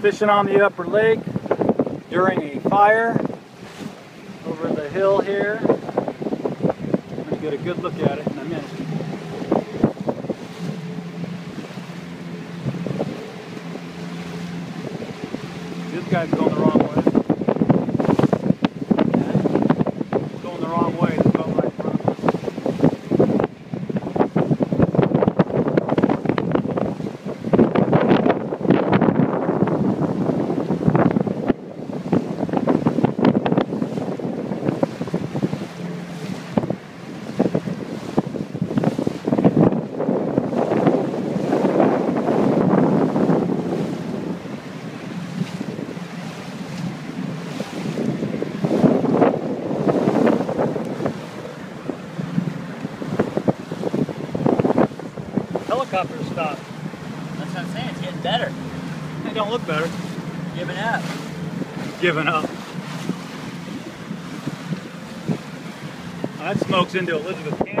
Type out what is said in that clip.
Fishing on the upper lake during a fire over the hill here. I'm going to get a good look at it in a minute. This guy's going the wrong way. Helicopter stop. That's what I'm saying, it's getting better. They don't look better. Giving up. Giving up. That smokes into Elizabeth Canyon.